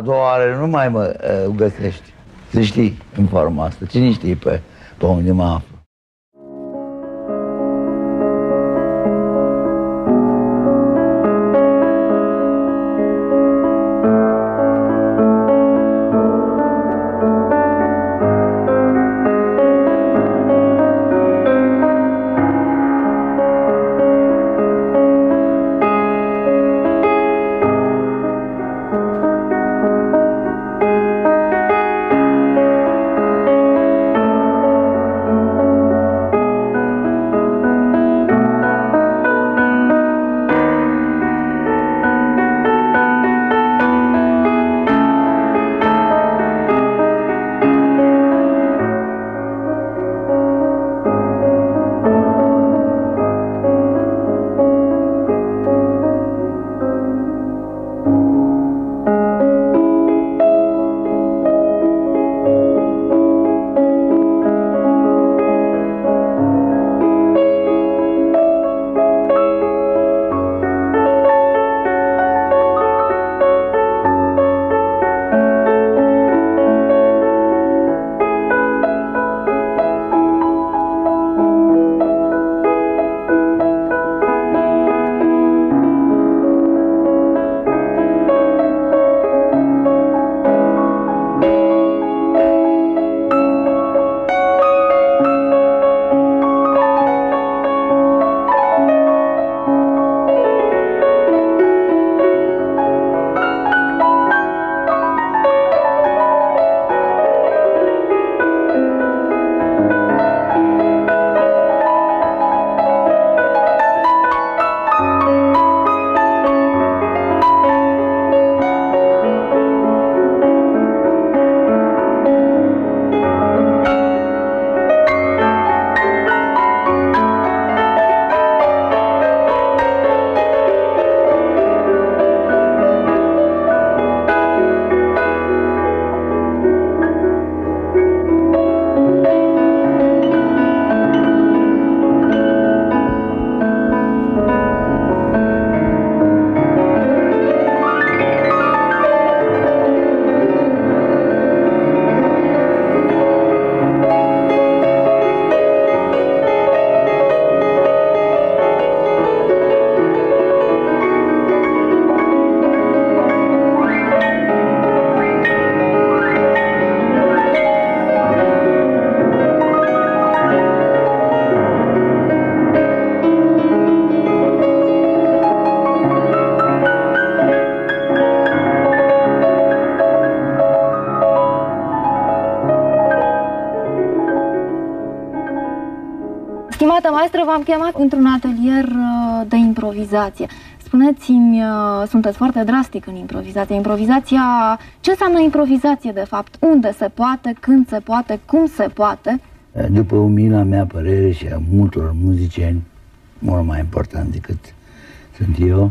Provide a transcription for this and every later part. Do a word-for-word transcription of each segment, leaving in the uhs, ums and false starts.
a doua oară nu mai mă uh, găsești. Să știi în forma asta. Cine știe pe, pe unde mă aflu? Maestră, v-am chemat într-un atelier de improvizație. Spuneți-mi, sunteți foarte drastic în improvizație. Improvizația, ce înseamnă improvizație de fapt? Unde se poate, când se poate, cum se poate? După umila mea părere și a multor muzicieni, mult mai important decât sunt eu,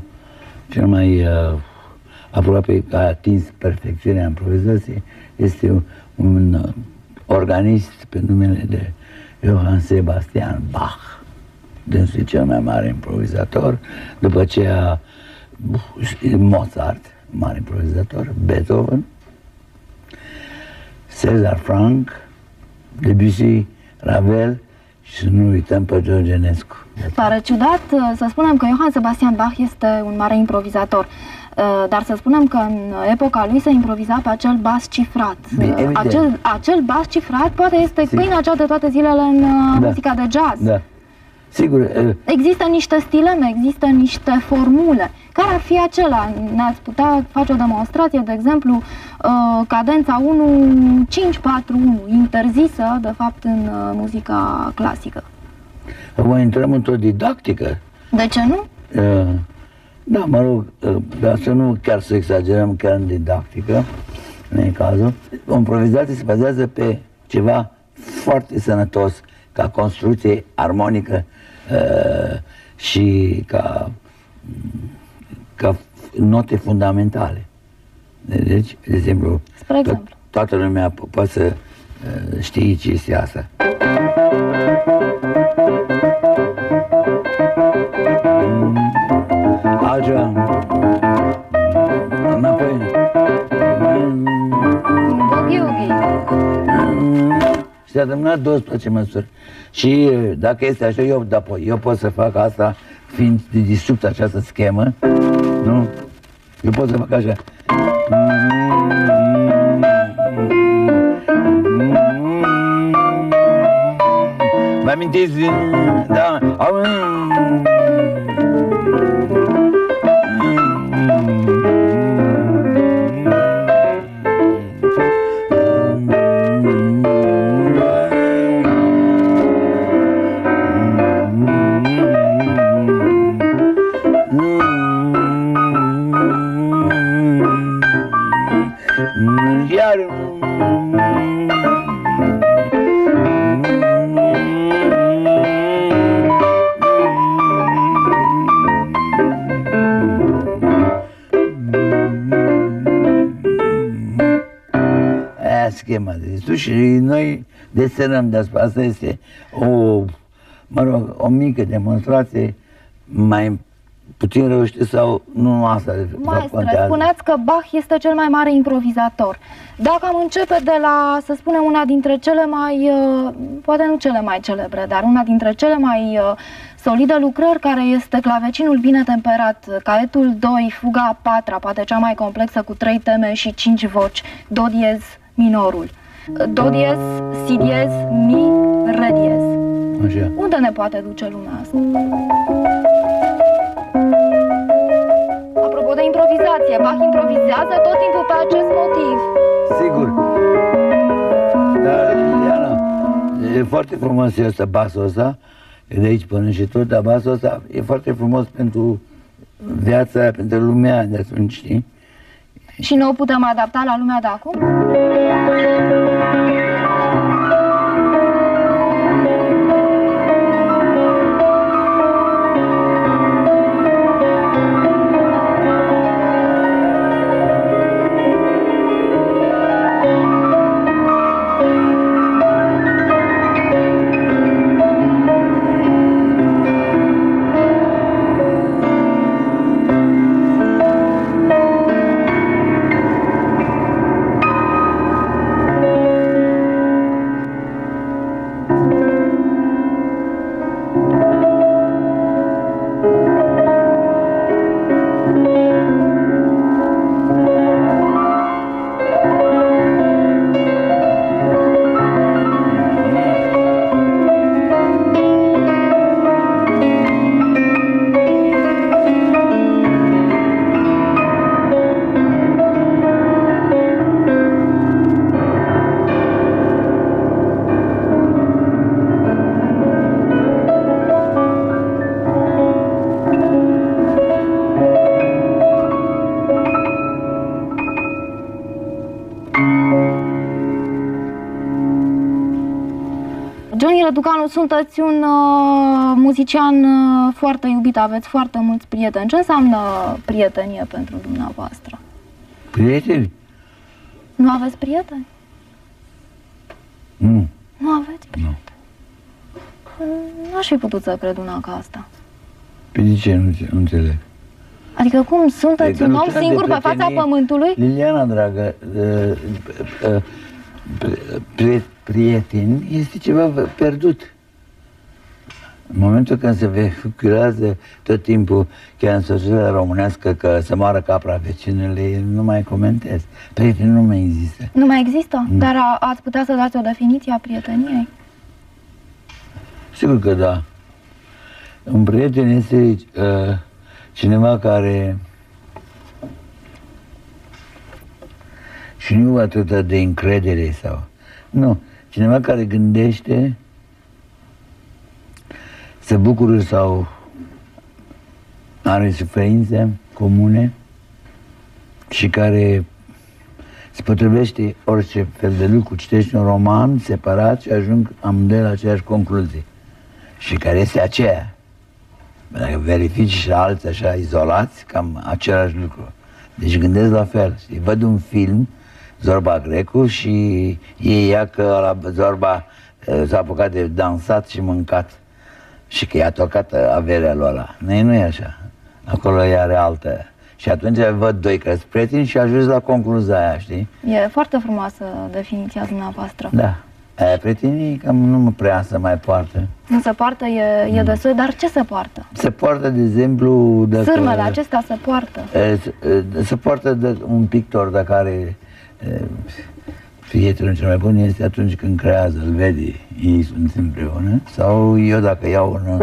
cel mai uh, aproape a atins perfecțiunea improvizației este un uh, organist pe numele de Johann Sebastian Bach. Dânsul e cel mai mare improvizator, după aceea Mozart, mare improvizator, Beethoven, Cesar Franck, Debussy, Ravel și să nu uităm pe George Enescu. Pare ciudat să spunem că Johann Sebastian Bach este un mare improvizator, dar să spunem că în epoca lui se improviza pe acel bas cifrat. Bine, acel, acel bas cifrat poate este pâinea cea de toate zilele în da. Muzica de jazz. Da. Sigur, există niște stileme, există niște formule. Care ar fi acela? Ne-ați putea face o demonstrație, de exemplu, cadența unu cinci patru unu, interzisă, de fapt, în muzica clasică. Acum intrăm într-o didactică. De ce nu? Da, mă rog, dar să nu chiar să exagerăm chiar în didactică, nu e cazul. O improvizație se bazează pe ceva foarte sănătos, ca construcție armonică uh, și ca, ca note fundamentale. Deci, de exemplu, Spre to exemplu. toată lumea po poate să uh, știe ce este asta. Altceva. Înapoi. las douăsprezece măsuri. Și dacă este așa, eu, da, eu pot să fac asta, fiind distrupt această schemă, nu? Eu pot să fac așa. Vă amintiți? Da. Și noi desenăm despre asta, este o, mă rog, o mică demonstrație, mai puțin reușită sau nu asta. Maestre, spuneați că Bach este cel mai mare improvizator. Dacă am începe de la, să spunem, una dintre cele mai, poate nu cele mai celebre, dar una dintre cele mai solide lucrări, care este Clavecinul bine temperat, caetul doi, fuga a patra, poate cea mai complexă cu trei teme și cinci voci, do diez minorul. Do diez, si diez, mi, re diez. Așa. Unde ne poate duce lumea asta? Apropo de improvizație, Bach improvizează tot timpul pe acest motiv. Sigur. Dar, Iliana, e foarte frumos e ăsta, basul ăsta, de aici până și tot, dar basul ăsta e foarte frumos pentru viața, pentru lumea de atunci, știi? Și noi putem adapta la lumea de acum? Răducanu, sunteți un uh, muzician uh, foarte iubit, aveți foarte mulți prieteni. Ce înseamnă prietenie pentru dumneavoastră? Prieteni? Nu aveți prieteni? Nu. Nu aveți prieteni? Nu. N-aș fi putut să cred una ca asta. Pe de ce nu, nu înțeleg? Adică cum, sunteți un om singur pe fața pământului? Liliana, dragă, uh, uh, prieteni. Prieten este ceva pierdut. În momentul când se vehiculează tot timpul, chiar în societatea românească, că se moară capra vecinului, nu mai comentez. Prietenii nu mai există. Nu mai există? Mm. Dar a, ați putea să dați o definiție a prieteniei? Sigur că da. Un prieten este uh, cineva care... și nu atâta de încredere sau... Nu. Cineva care gândește, se bucură sau are suferințe comune și care se potrivește orice fel de lucru. Citești un roman separat și ajung amândoi la aceeași concluzie. Și care este aceea. Dacă verifici și alți așa izolați, cam același lucru. Deci gândesc la fel. Știi? Văd un film, Zorba Grecu, și ei ia că la Zorba s-a apucat de dansat și mâncat și că i-a tocat averea lui ăla. Noi nu e așa. Acolo ea are altă. Și atunci văd doi că-s prieteni și ajungi la concluzia aia, știi? E foarte frumoasă definiția dumneavoastră. Da. E, pe tine cam nu mă prea să mai poartă. Nu se poartă, e, e destul, dar ce se poartă? Se poartă, de exemplu... Dacă, sârmele acestea se poartă. E, se, se poartă de, un pictor de care e, prietenul cel mai bun este atunci când creează, îl vede, ei sunt împreună. Sau eu dacă iau un...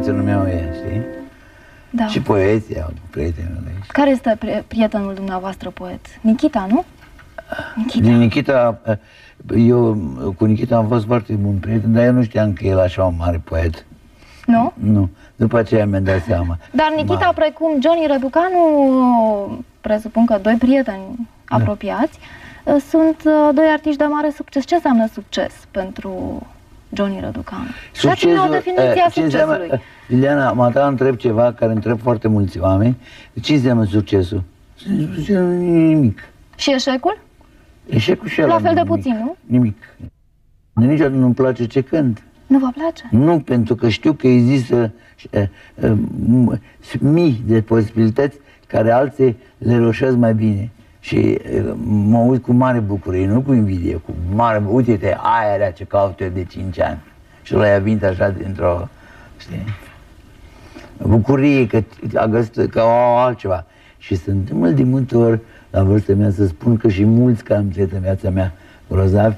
Prietenul meu e, știi? Da. Și poeții au prietenul lui. Care este prietenul dumneavoastră poet? Nichita, nu? Nichita. Nichita, eu cu Nichita am fost foarte bun prieten, dar eu nu știam că el așa un mare poet. Nu? Nu. După aceea mi-am dat seama. Dar Nichita, Ma... precum Johnny Răducanu, presupun că doi prieteni apropiați, da, sunt doi artiști de mare succes. Ce înseamnă succes pentru... Johnny Răducanu? Succesul, dați-mi o definiție a succesului. Iliana, mă ta întreb ceva care întreb foarte mulți oameni. Ce înseamnă succesul? Succesul nu e nimic. Și eșecul? Eșecul și el. La fel de puțin, nu? Nimic. Niciodată nu-mi place ce cânt. Nu vă place? Nu, pentru că știu că există mii de posibilități care alții le roșesc mai bine. Și mă uit cu mare bucurie, nu cu invidie, cu mare... Uite-te, aia era ce caut eu de cinci ani. Și l-ai avint așa dintr-o, știi, bucurie că a găsit, că au altceva. Și sunt mult de multe ori, la vârsta mea, să spun că și mulți care am trăit în viața mea grozavi,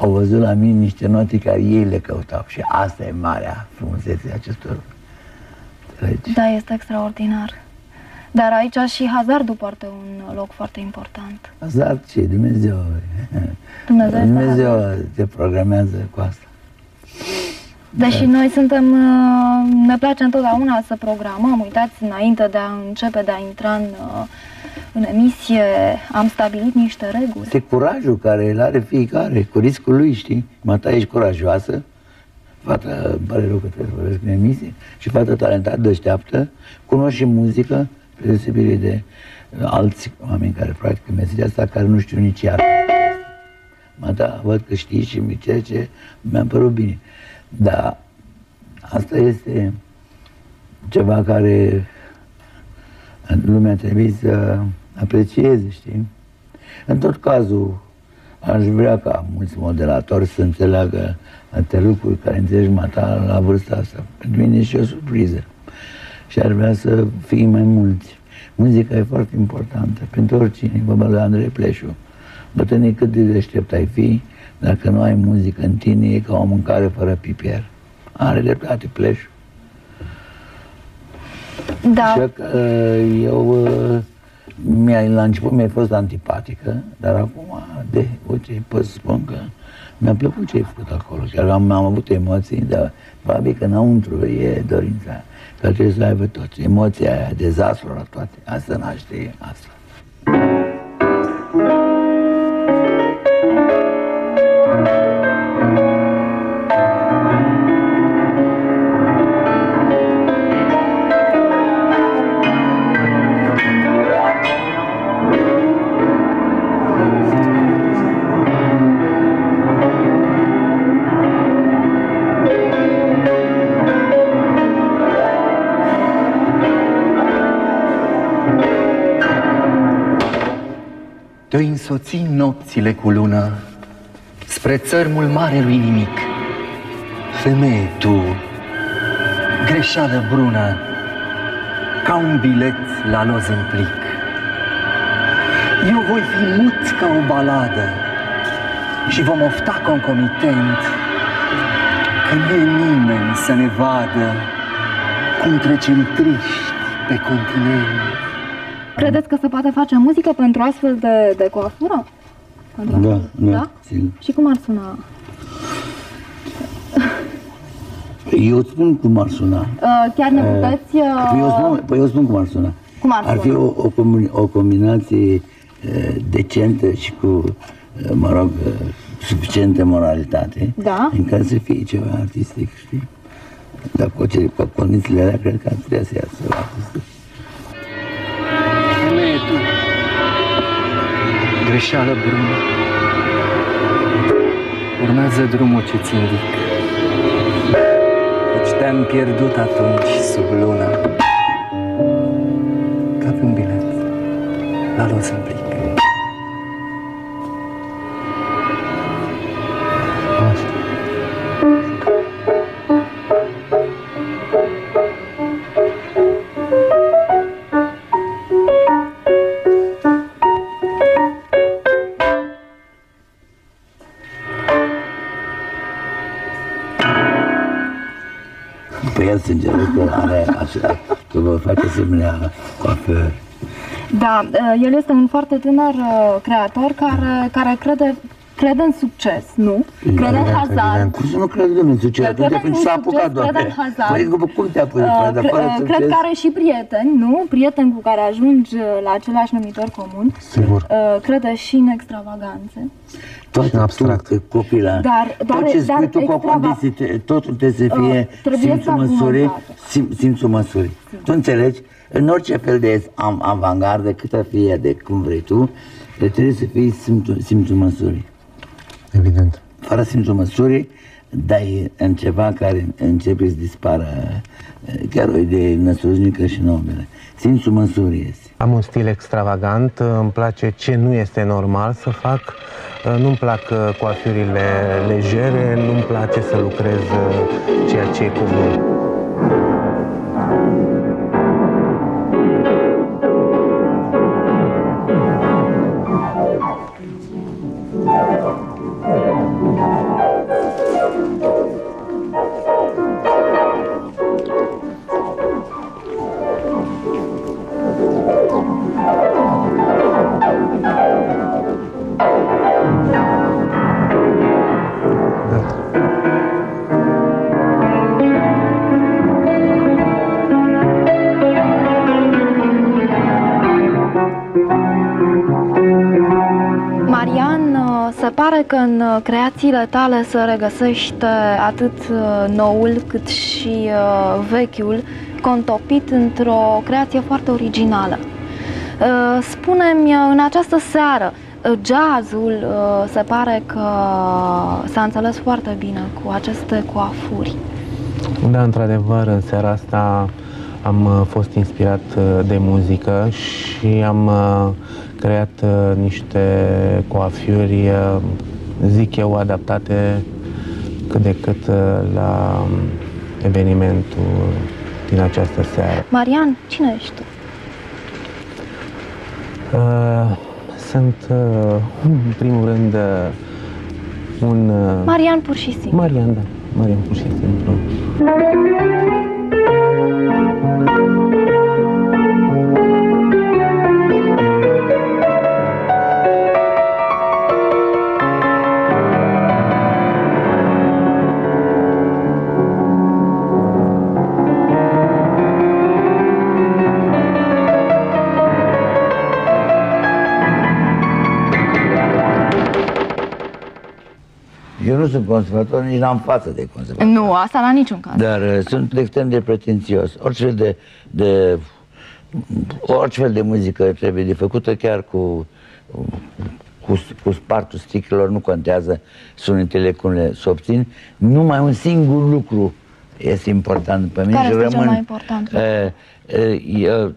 au văzut la mine niște note care ei le căutau. Și asta e marea frumusețe acestor legi. Da, este extraordinar. Dar aici și hazardul poartă un loc foarte important. Hazard ce? Dumnezeu. Dumnezeu, Dumnezeu te programează cu asta. Deși da, noi suntem, ne place întotdeauna să programăm. Uitați, înainte de a începe, de a intra în, în emisie, am stabilit niște reguli. Este curajul care îl are fiecare, cu riscul lui, știi? Mata, ești curajoasă. Fata, îmi pare rău că trebuie să vorbesc în emisie. Și fata talentată, deșteaptă, cunoști și muzică, deosebire de alți oameni care practică meseria asta, care nu știu nici ea. Mă, da, văd că știi și mi ceea ce mi-a părut bine. Dar asta este ceva care lumea trebuie să aprecieze, știi? În tot cazul, aș vrea ca mulți modelatori să înțeleagă atâtea lucruri care înțelegi, mă, ta, la vârsta asta. Pentru mine e și o surpriză. Și ar vrea să fie mai mulți. Muzica e foarte importantă pentru oricine. Vorba lui Andrei Pleșu. Bătăne, cât de deștept ai fi, dacă nu ai muzică în tine, e ca o mâncare fără piper. Are dreptate Pleșu. Da. Așa că eu, mi-a, la început mi-a fost antipatică, dar acum, de, uite, pot să spun că mi-a plăcut ce ai făcut acolo. Chiar am, am avut emoții, dar probabil că înăuntru e dorința aia. Că trebuie să aibă toți. Emoția aia, dezastrul la toate. Asta naște asta. Te-o însoți nopțile cu lună spre țărmul marelui nimic. Femeie tu, greșeală brună, ca un bilet la loz în plic. Eu voi fi mut ca o baladă și vom ofta concomitent că nu e nimeni să ne vadă cum trecem triști pe continent. Credeți că se poate face muzică pentru astfel de, de coafură? Da, da, da? Și cum ar suna? Eu spun cum ar suna. Uh, chiar ne puteți... Uh... Păi, eu spun, păi eu spun cum ar suna. Cum ar, ar fi o, o, o combinație uh, decentă și cu, uh, mă rog, uh, suficientă moralitate. Da. În care să fie ceva artistic, știi? Dar cu, cu condițiile alea, cred că ar putea să iasă artistic. Greșeală brună, urmează drumul ce-ți indic. Deci te-am pierdut atunci sub luna, ca pe un bilet la los în plic. Că vă face asemenea coafări. Da, el este un foarte tânăr creator care, care crede, crede în succes, nu? Crede în hazard. Cum să nu crede în succes? Crede în hazard. Cum te apuci? Cred că are și prieteni, nu? Prieteni cu care ajungi la același numitor comun. Sigur. Crede și în extravaganțe. Tot în abstract, copila. Dar, dar, tot ce spui dar, tu cu o condiție, totul trebuie să fie uh, simțul măsurii, sim, simțul măsurii. Sim. Tu înțelegi? În orice fel de avangardă, cât ar fi ea de cum vrei tu, trebuie să fii simțul, simțul măsurii. Evident. Fără simțul măsurii, dai în ceva care începe să dispară chiar o idee năsuznică și nobilă. Simțul măsurii este. Am un stil extravagant, îmi place ce nu este normal să fac. Nu-mi plac coafiurile legere, nu-mi place să lucrez ceea ce e comun. Că în creațiile tale se regăsește atât noul cât și vechiul, contopit într-o creație foarte originală. Spune-mi, în această seară, jazzul se pare că s-a înțeles foarte bine cu aceste coafuri. Da, într-adevăr, în seara asta am fost inspirat de muzică și am creat niște coafiuri, zic eu, adaptate cât de cât la evenimentul din această seară. Marian, cine ești tu? Sunt, în primul rând, un... Marian pur și simplu. Marian, da. Marian pur și simplu. Nu sunt conservator, nici n-am față de conservator. Nu, asta la niciun caz. Dar uh, sunt extrem de pretențios. Orice fel de, de, orice fel de muzică trebuie de făcută, chiar cu, cu, cu spartul sticlelor, nu contează sunetele cum le obțin. Numai un singur lucru este important pe mine. Care este cel mai important? Uh, uh, uh,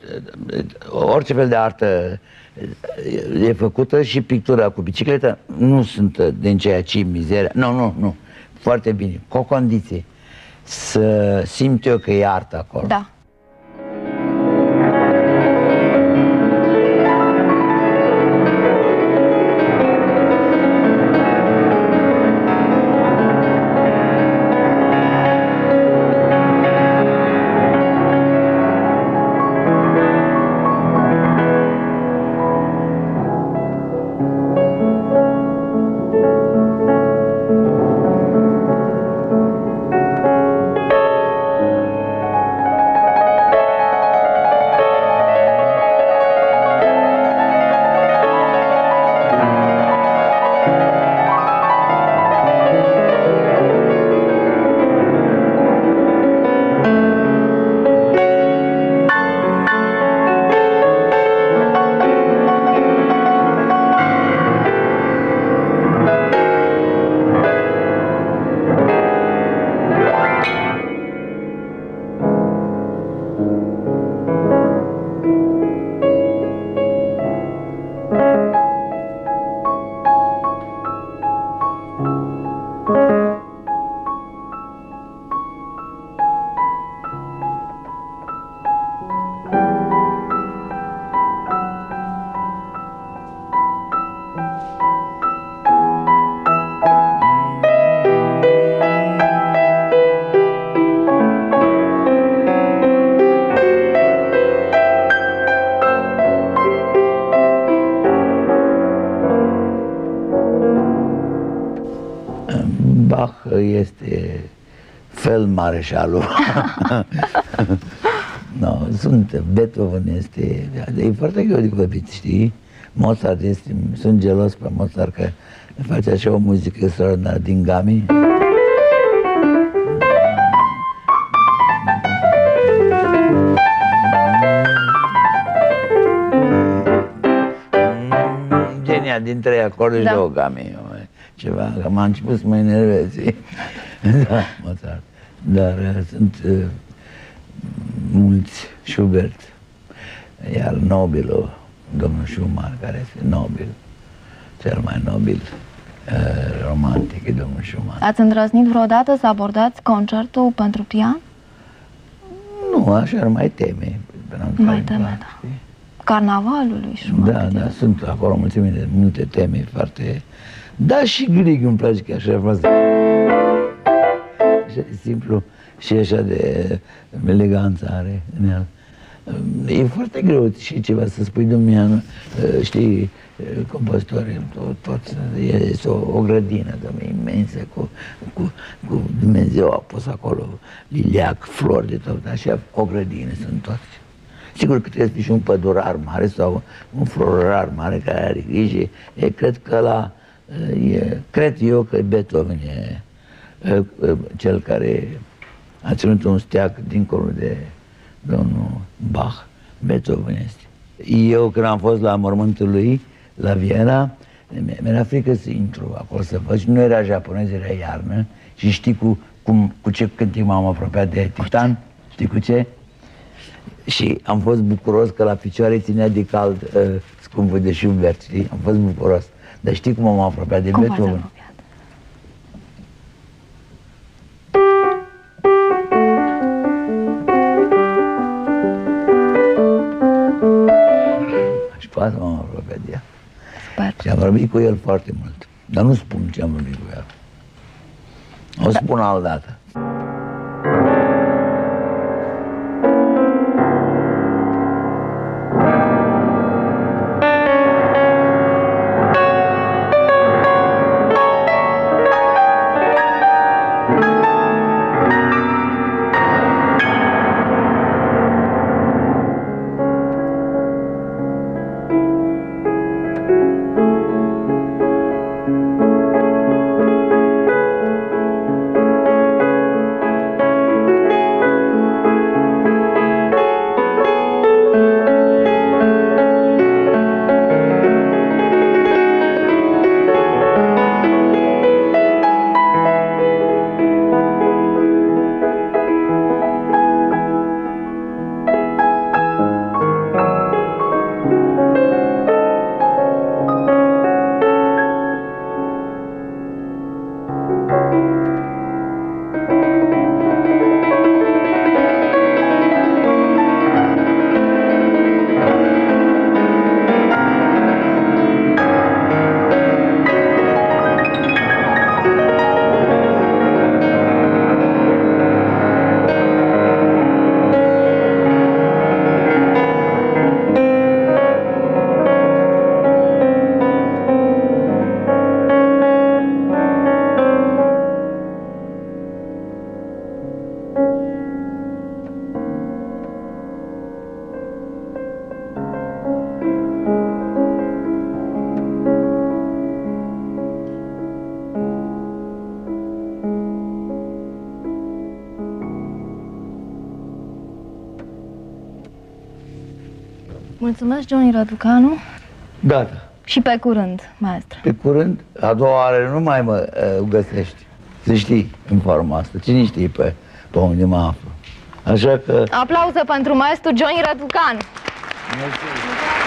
orice fel de artă e făcută și pictura cu bicicleta, nu sunt din ceea ce mizeria. Nu, nu, nu. Foarte bine. Cu o condiție. Să simt eu că e artă acolo. Da. este feldmareșalul. No, sunt, Beethoven este, e foarte greu de copii, știi? Mozart este, sunt gelos pe Mozart că face așa o muzică extraordinară din gami. Genia din trei acorduri, da. Două gami. Ceva, că m-a început să mă enervez. Da, Mozart. Dar sunt uh, mulți, Schubert, iar nobilul, domnul Schumann, care este nobil, cel mai nobil uh, romantic e domnul Schumann. Ați îndrăznit vreodată să abordați concertul pentru pian? Nu, așa ar mai teme. Mai teme, plan, da. Carnavalul lui Schumann. Da, da, sunt acolo mulțime de multe teme foarte... Da, și Grig îmi place că așa a fost. Așa de simplu și așa de eleganță are în el. E foarte greu și ceva să spui dumneavoastră, știi, compozitorii, toți, este o, o grădină imensă cu, cu, cu Dumnezeu a pus acolo liliac, flori de tot, așa o grădină sunt toți. Sigur că trebuie să și un pădurar mare sau un florar mare care are grijă, e, cred că la... E, cred eu că Beethoven e, e cel care a ținut un steag dincolo de domnul Bach. Beethoven este. Eu când am fost la mormântul lui, la Viena, mi-era frică să intru acolo să văd. Nu era japonez, era iarnă. Și știi cu, cum, cu ce cântic m-am apropiat de Titan? Știi cu ce? Și am fost bucuros că la picioare ținea de cald uh, scumpul de Schubert, știi? Am fost bucuros. Dar știi cum m-am apropiat de Beethoven? Și pe asta m-am apropiat de ea. Super. Și am vorbit cu el foarte mult. Dar nu spun ce am vorbit cu el. O spun altdată. Mulțumesc, Johnny Răducanu. Gata. Și pe curând, maestru. Pe curând? A doua oară nu mai mă uh, găsești. Să știi în forma asta. Cine știe pe, pe unde mă aflu. Așa că... Aplauze pentru maestru Johnny Răducanu. Mulțumesc.